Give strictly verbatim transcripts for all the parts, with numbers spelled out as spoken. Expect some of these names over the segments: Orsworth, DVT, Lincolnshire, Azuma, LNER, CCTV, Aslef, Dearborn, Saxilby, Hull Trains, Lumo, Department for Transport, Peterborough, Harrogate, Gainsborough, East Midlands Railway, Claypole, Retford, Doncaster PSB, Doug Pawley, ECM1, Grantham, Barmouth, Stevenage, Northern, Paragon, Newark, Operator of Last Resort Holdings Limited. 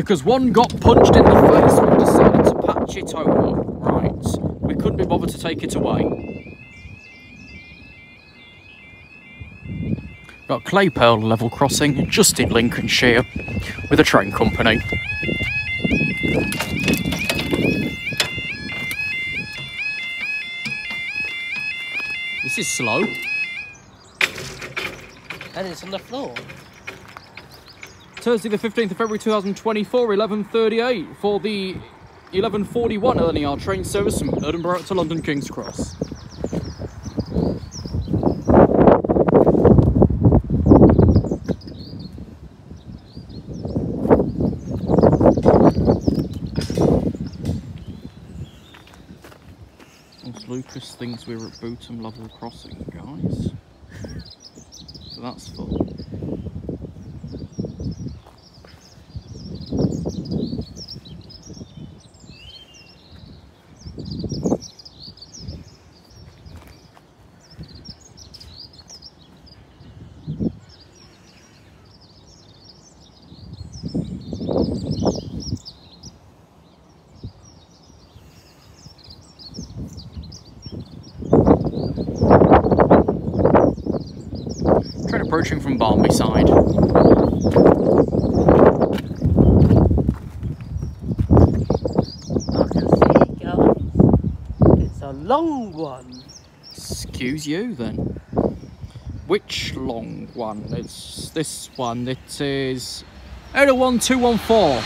because one got punched in the face and decided to patch it over. Right, we couldn't be bothered to take it away. Got Claypole level crossing just in Lincolnshire with a train company. This is slow. And it's on the floor. Thursday the fifteenth of February two thousand twenty-four, eleven thirty-eight for the eleven forty-one L N E R train service from Edinburgh to London King's Cross. Once Lucas thinks we're at Bootham level crossing, guys. So that's fun. Approaching from Barmouth side. I can see it going. It's a long one. Excuse you then. Which long one? It's this one. It is oh one two one four.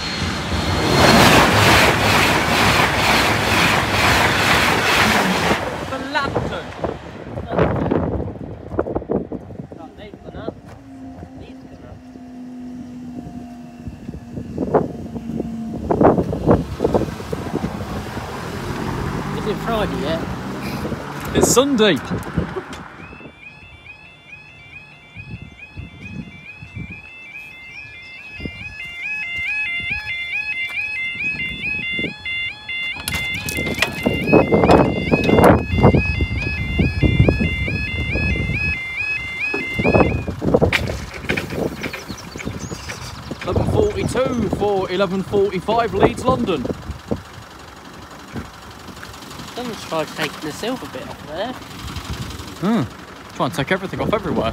Sunday. eleven forty-two for eleven forty-five Leeds, London. Try taking the silver bit off there. Hmm. Try and take everything off everywhere.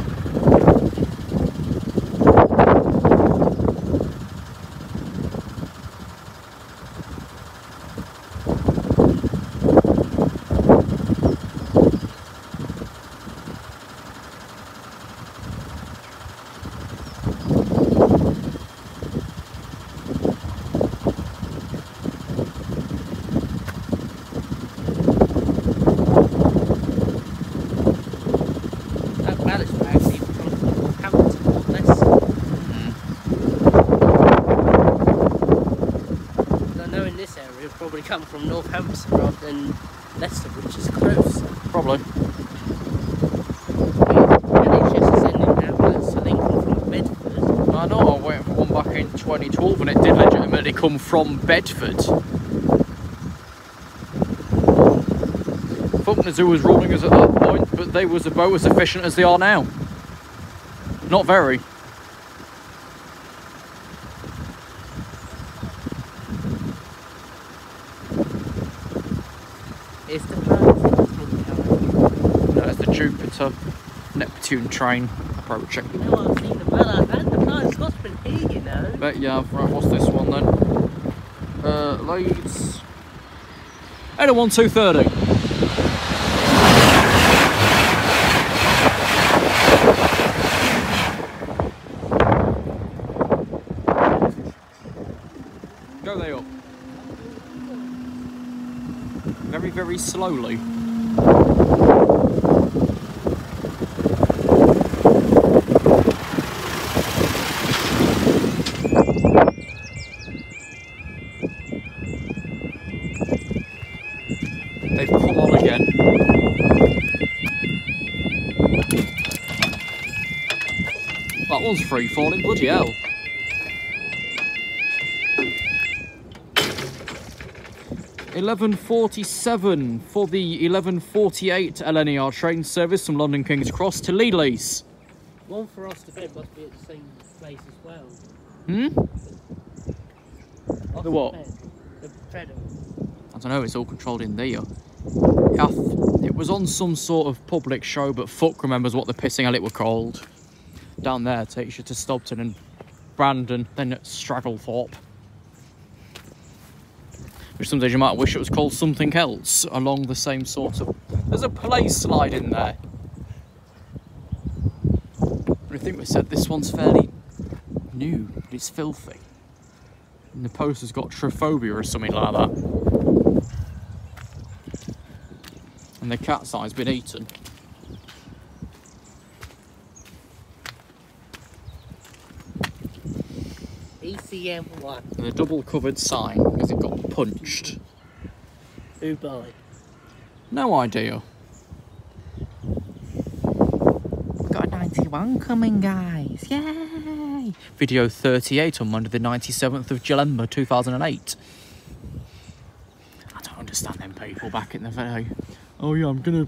Come from Northampton rather than Leicester, which is close. Probably. And it's just sending ambulance to Lincoln from Bedford. I know, I went for one back in twenty twelve and it did legitimately come from Bedford. Faulkner's who was ruling us at that point, but they was about as efficient as they are now. Not very. Neptune train approaching. You know, I've seen the bell, I've had the prize lost been here, you know. Bet you have. Right, what's this one then? Uh, Leeds. oh one two thirty. Go they up. Very, very slowly. Free falling, bloody hell. eleven forty-seven for the eleven forty-eight L N E R train service from London King's Cross to Leeds. One for us to bed must be at the same place as well. Hmm? What's the what? The predator. I don't know, it's all controlled in there. It was on some sort of public show, but fuck remembers what the pissing hell it were called. Down there takes you to Stobton and Brandon, then Stragglethorpe. Which sometimes you might wish it was called something else along the same sort of... There's a play slide in there. I think we said this one's fairly new, but it's filthy. And the poster's got trophobia or something like that. And the cat's eye's been eaten. E C M one. And a double covered sign because it got punched. Who by? No idea. Got a ninety-one coming, guys. Yay! Video thirty-eight on Monday the ninety-seventh of November two thousand eight. I don't understand them people back in the day. Oh yeah, I'm gonna...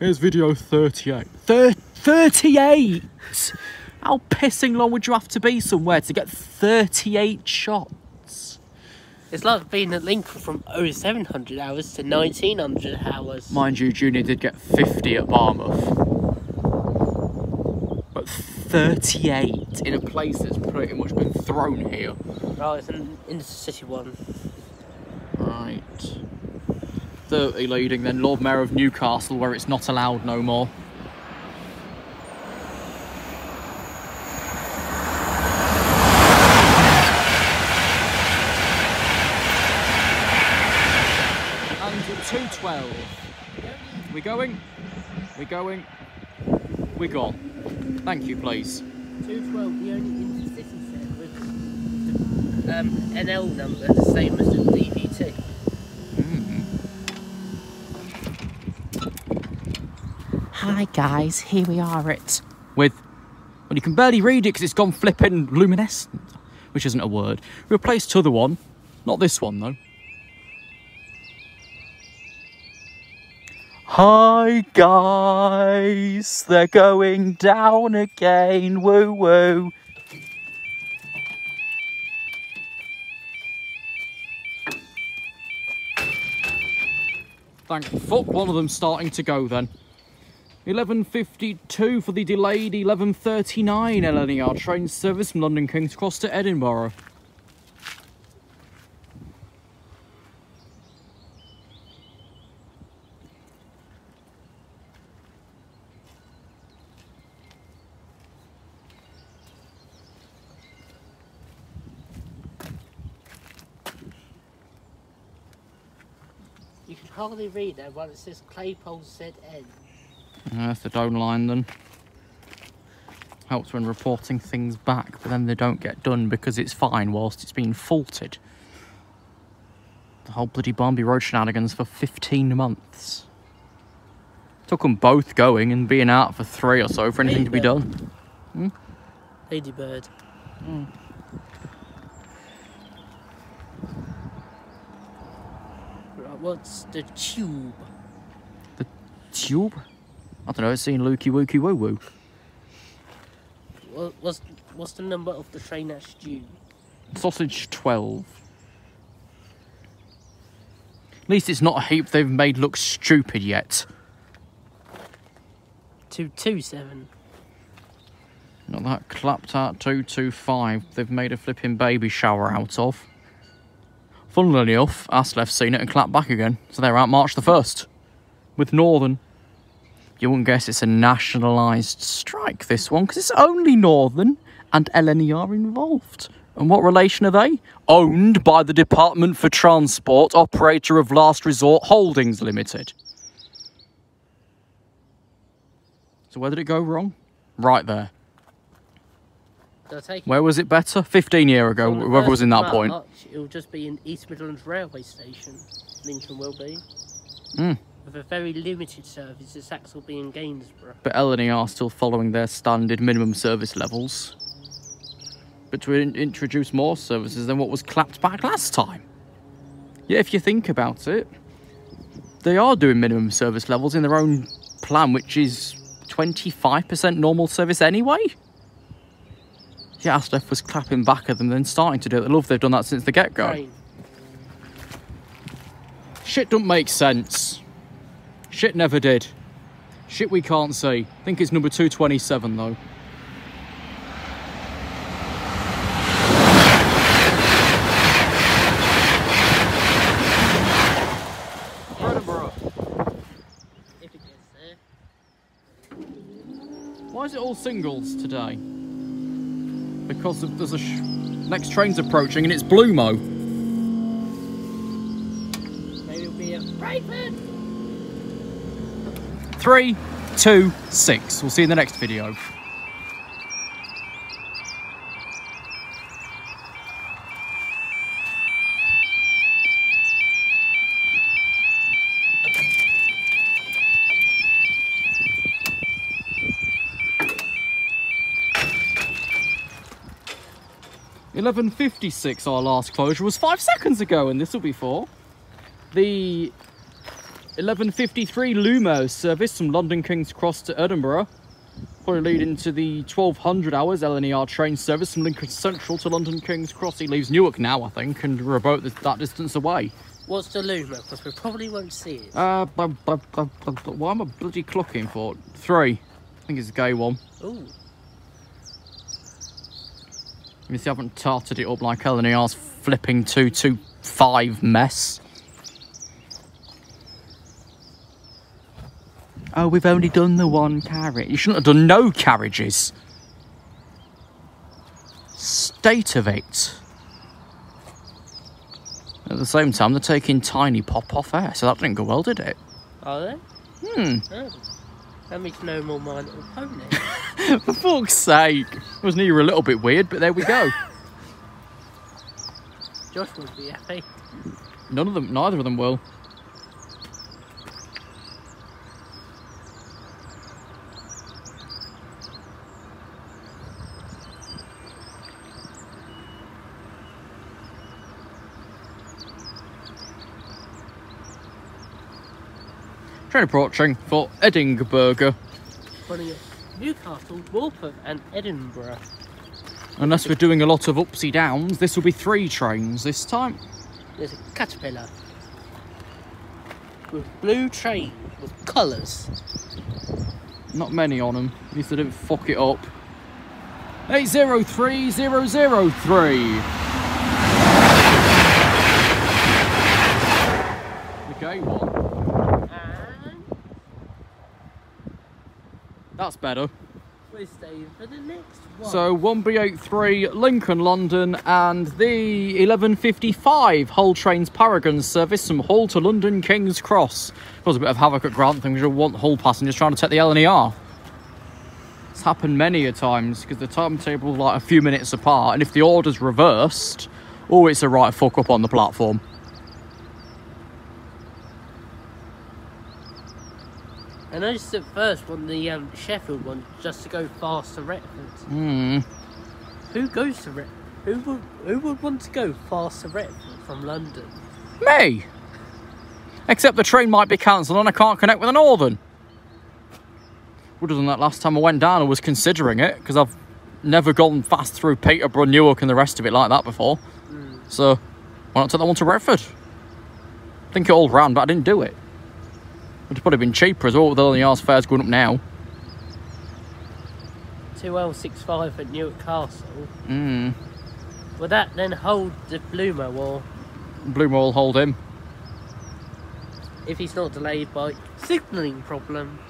Here's video thirty-eight. Thir thirty-eight! How pissing long would you have to be somewhere to get thirty-eight shots? It's like being a link from seven hundred hours to nineteen hundred hours. Mind you, Junior did get fifty at Barmouth. But thirty-eight in a place that's pretty much been thrown here. Oh, it's an inter-city one. Right. thirty leading then Lord Mayor of Newcastle, where it's not allowed no more. two twelve. We're going. We're going. We're gone. Thank you, please. two twelve, the only intercity set with the um, N L number, the same as the D V T. Mm-hmm. Hi, guys. Here we are at... With... Well, you can barely read it because it's gone flipping luminescent, which isn't a word. Replaced t'other one. Not this one, though. Hi guys, they're going down again, woo woo. Thank fuck one of them's starting to go then. eleven fifty-two for the delayed eleven thirty-nine L N E R train service from London King's Cross to Edinburgh. Hardly read that one. It says Claypole Z N. Yeah, that's the down line then. Helps when reporting things back, but then they don't get done because it's fine whilst it's being faulted. The whole bloody Barmby Road shenanigans for fifteen months. Took them both going and being out for three or so for anything to be done. Hmm? Ladybird. Mm. What's the tube? The tube? I don't know, it's seen Lukey Wookie Woo Woo. What, what's, what's the number of the train that's due? Sausage twelve. At least it's not a heap they've made look stupid yet. two two seven. Not that clapped out two two five they've made a flipping baby shower out of. Funnily enough, Aslef seen it and clapped back again, so they're out March the first with Northern. You wouldn't guess it's a nationalised strike, this one, because it's only Northern and L N E R involved. And what relation are they? Owned by the Department for Transport, Operator of Last Resort Holdings Limited. So where did it go wrong? Right there. Where was it better? fifteen years ago, well, whoever was in that March, point. It'll just be in East Midlands Railway Station, Lincoln will be. Mm. With a very limited service to Saxilby and Gainsborough. But L N E R still following their standard minimum service levels. But to in introduce more services than what was clapped back last time. Yeah, if you think about it, they are doing minimum service levels in their own plan, which is twenty-five percent normal service anyway. Yeah, Aslef was clapping back at them, then starting to do it. I love they've done that since the get-go. Shit don't make sense. Shit never did. Shit we can't see. I think it's number two twenty-seven though. Why is it all singles today? Because of, there's a sh next train's approaching and it's Lumo. Maybe it'll be at Retford. Three, two, six. We'll see you in the next video. eleven fifty-six, our last closure was five seconds ago, and this will be for the eleven fifty-three Lumo service from London King's Cross to Edinburgh, probably leading to the twelve hundred hours L N E R train service from Lincoln Central to London King's Cross. He leaves Newark now, I think, and we're about that distance away. What's the Lumo? Because we probably won't see it. Uh, but, but, but, but, but what am I bloody clocking for? Three. I think it's a gay one. Ooh. I mean, they haven't tarted it up like L N E R's flipping two two five mess. Oh, we've only done the one carriage. You shouldn't have done no carriages. State of it. At the same time, they're taking tiny pop off air, so that didn't go well, did it? Are they? Hmm. Oh. That makes no more My Little Pony. For fuck's sake. I was near a little bit weird, but there we go. Josh would be happy. None of them, neither of them will. Train approaching for Edinburgh. Running at Newcastle, Walpole and Edinburgh. Unless we're doing a lot of upsy downs, this will be three trains this time. There's a caterpillar with blue train with colours. Not many on them, at least they didn't fuck it up. eight oh three oh oh three. Okay, one. That's better. We're staying for the next one. So one B eighty-three Lincoln London and the eleven fifty-five Hull Trains Paragon service from Hull to London King's Cross. Caused a bit of havoc at Grantham because you'll want Hull passengers trying to take the L N E R. It's happened many a times because the timetable is like a few minutes apart, and if the order's reversed, oh, it's a right fuck up on the platform. I noticed at first on the um, Sheffield one just to go fast to Retford. Mm. Who goes to Retford? Who would, who would want to go fast to Retford from London? Me! Except the train might be cancelled and I can't connect with a Northern. Would have done that last time I went down. I was considering it because I've never gone fast through Peterborough, Newark and the rest of it like that before. Mm. So why not take that one to Retford? I think it all ran, but I didn't do it. It would probably been cheaper as well with all the L N E R's fares going up now. two L sixty-five at Newark Castle. Mm. Will that then hold the Lumo, or...? Lumo will hold him. If he's not delayed by signalling problems.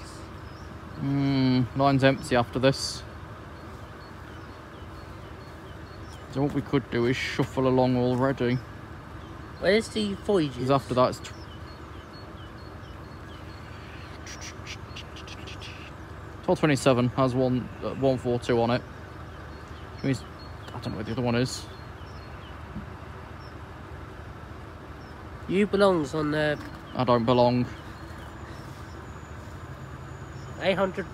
Mm, line's empty after this. So what we could do is shuffle along already. Where's the voyages? Because after that it's... twelve twenty-seven has one uh, one forty-two on it. I don't know where the other one is. You belongs on the... I don't belong. eight hundred.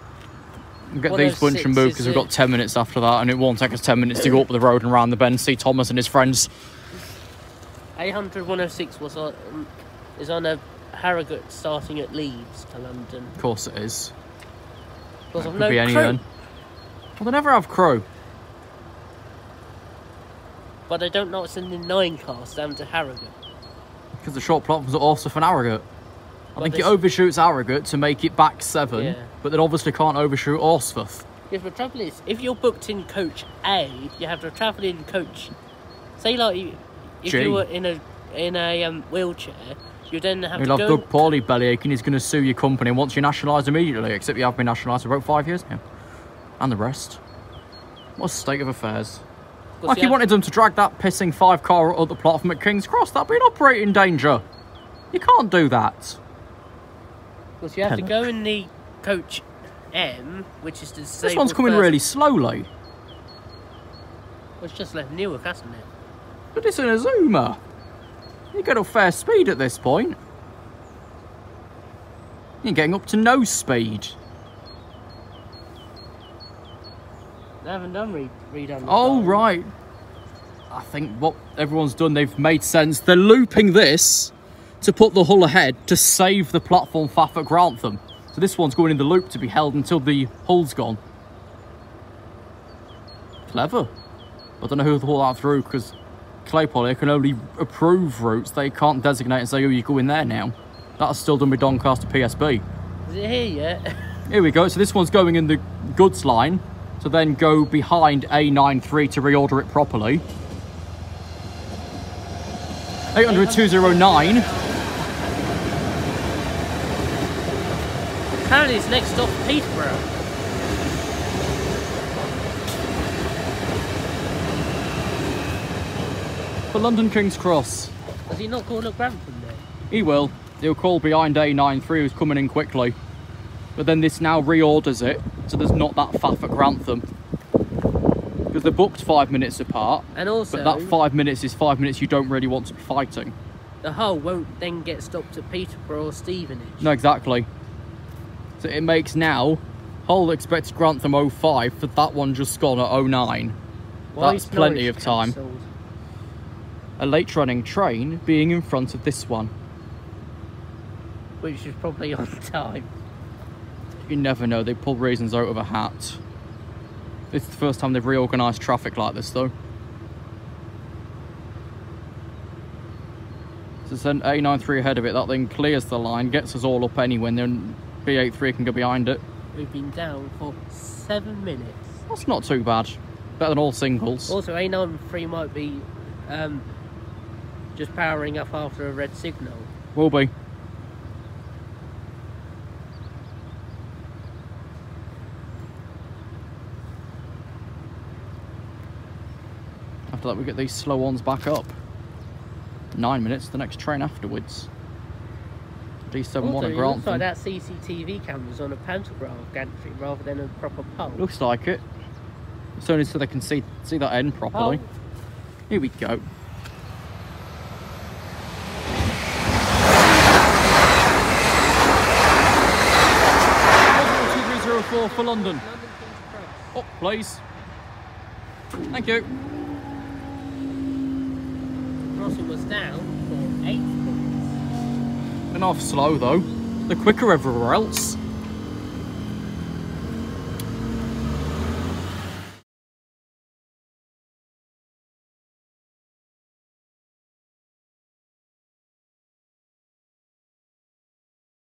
We'll get these bunch and move because we've got ten minutes after that, and it won't take us ten minutes to go up the road and round the bend, see Thomas and his friends. eight hundred one oh six was on, is on a Harrogate starting at Leeds to London. Of course it is. Because I've no be crew. Well, they never have crew. But I don't know what's in the nine cars down to Harrogate. because the short platforms are also from Harrogate. I but think it overshoots Harrogate to make it back seven, yeah. But then obviously can't overshoot Orsworth. Yes, but the trouble is, if you're booked in coach A, you have to travel in coach. Say like you, if G. you were in a in a um, wheelchair, you then have You'll to have go. Doug Pawley belly and he's going to sue your company and wants you nationalised immediately. Except you have been nationalised for about five years now, and the rest. What a state of affairs. Like he wanted them to drag that pissing five car up the platform at King's Cross. That'd be an operating danger. You can't do that. Because you have Pennock. to go in the coach M, which is the same. This one's coming first. really slowly. Well, it's just left Newark, hasn't it? But it's an Azuma. You get up fair speed at this point. You're getting up to no speed. They haven't done re redone the Oh, car, right. I think what everyone's done, they've made sense. They're looping this to put the Hull ahead to save the platform faff at Grantham. So this one's going in the loop to be held until the Hull's gone. Clever. I don't know who thought that through, because Claypole here can only approve routes. They can't designate and say, oh, you're going there now. That's still done with Doncaster P S B. Is it here yet? Here we go. So this one's going in the goods line. So then go behind A ninety-three to reorder it properly. eight hundred two oh nine. Apparently it's next stop Peterborough. For London King's Cross. Has he not called up Grantham there? He will. He'll call behind A ninety-three, who's coming in quickly. But then this now reorders it, so there's not that faff at Grantham. Because they're booked five minutes apart, and also, but that five minutes is five minutes you don't really want to be fighting. The Hull won't then get stopped at Peterborough or Stevenage. No, exactly. So it makes now, Hull expects Grantham oh five, but that one just gone at oh nine. Why That's plenty of time. Cancelled? A late running train being in front of this one. Which is probably on time. You never know, they pull reasons out of a hat. It's the first time they've reorganised traffic like this though. So send A ninety-three ahead of it, that then clears the line, gets us all up anyway, and then B eighty-three can go behind it. We've been down for seven minutes. That's not too bad. Better than all singles. Also, A ninety-three might be um, just powering up after a red signal. Will be. That we get these slow ones back up. Nine minutes, the next train afterwards. D seventy-one at Grantham. Looks like that C C T V camera's on a pantograph gantry rather than a proper pole. Looks like it. It's only so they can see see that end properly. Pole. Here we go. two three oh four for London. London King's Cross. Up, please. Thank you. Crossing was down for eight minutes. Been off slow though. They're quicker everywhere else.